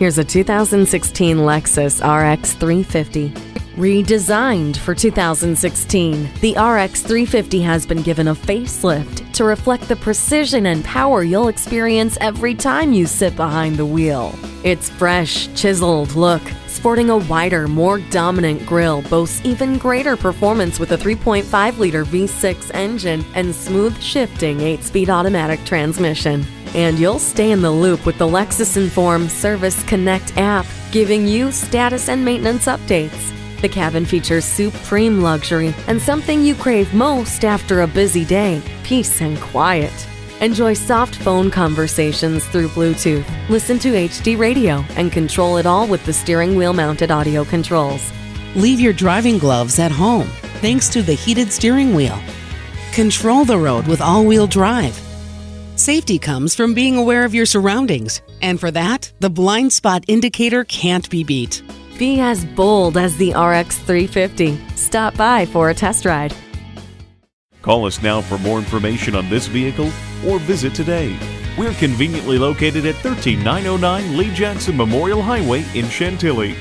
Here's a 2016 Lexus RX 350. Redesigned for 2016, the RX 350 has been given a facelift to reflect the precision and power you'll experience every time you sit behind the wheel. Its fresh, chiseled look, sporting a wider, more dominant grille, boasts even greater performance with a 3.5-liter V6 engine and smooth shifting 8-speed automatic transmission. And you'll stay in the loop with the Lexus Inform Service Connect app, giving you status and maintenance updates. The cabin features supreme luxury and something you crave most after a busy day: peace and quiet. Enjoy soft phone conversations through Bluetooth, listen to HD radio, and control it all with the steering wheel-mounted audio controls. Leave your driving gloves at home thanks to the heated steering wheel. Control the road with all-wheel drive. Safety comes from being aware of your surroundings, and for that, the blind spot indicator can't be beat. Be as bold as the RX 350. Stop by for a test ride. Call us now for more information on this vehicle or visit today. We're conveniently located at 13909 Lee Jackson Memorial Highway in Chantilly.